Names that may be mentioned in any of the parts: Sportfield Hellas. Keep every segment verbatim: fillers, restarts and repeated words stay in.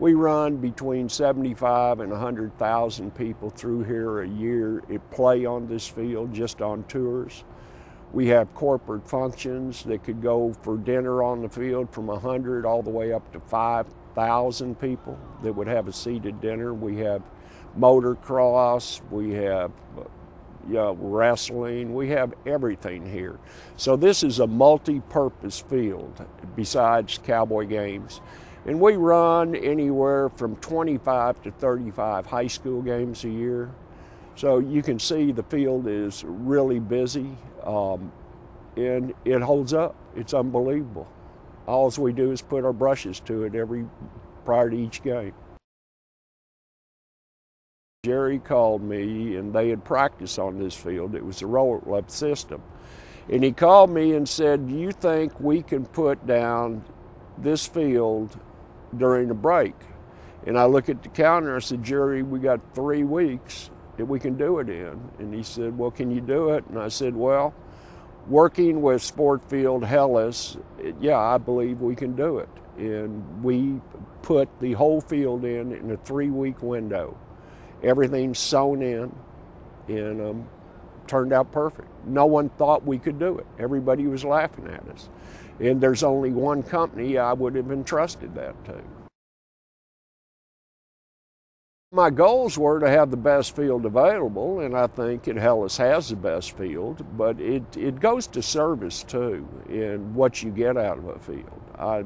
We run between seventy-five and one hundred thousand people through here a year that play on this field, just on tours. We have corporate functions that could go for dinner on the field from one hundred all the way up to five thousand people that would have a seated dinner. We have motocross, we have you know, wrestling, we have everything here. So this is a multi-purpose field besides Cowboy games. And we run anywhere from twenty-five to thirty-five high school games a year. So you can see the field is really busy, um, and it holds up. It's unbelievable. All we do is put our brushes to it every prior to each game. Jerry called me, and they had practiced on this field. It was a roll-up system. And he called me and said, do you think we can put down this field during the break? And I look at the calendar, I said, Jerry, we got three weeks that we can do it in. And he said, well, can you do it? And I said, well, working with Sportfield Hellas, yeah, I believe we can do it. And we put the whole field in in a three-week window. Everything's sewn in, and um, turned out perfect. No one thought we could do it. Everybody was laughing at us. And there's only one company I would have entrusted that to. My goals were to have the best field available, and I think Hellas has the best field, but it, it goes to service too, in what you get out of a field. I,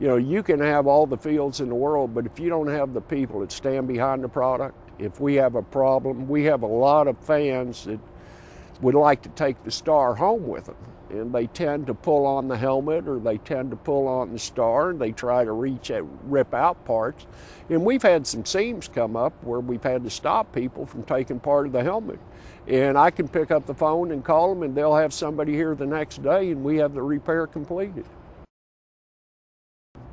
you know, you can have all the fields in the world, but if you don't have the people that stand behind the product, if we have a problem, we have a lot of fans that would like to take the star home with them. And they tend to pull on the helmet, or they tend to pull on the star, and they try to reach at, rip out parts. And we've had some seams come up where we've had to stop people from taking part of the helmet. And I can pick up the phone and call them, and they'll have somebody here the next day, and we have the repair completed.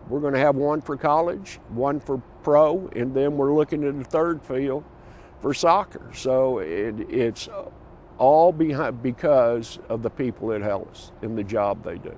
We're going to have one for college, one for pro, and then we're looking at a third field for soccer. So it, it's all behind because of the people at Hellas and the job they do.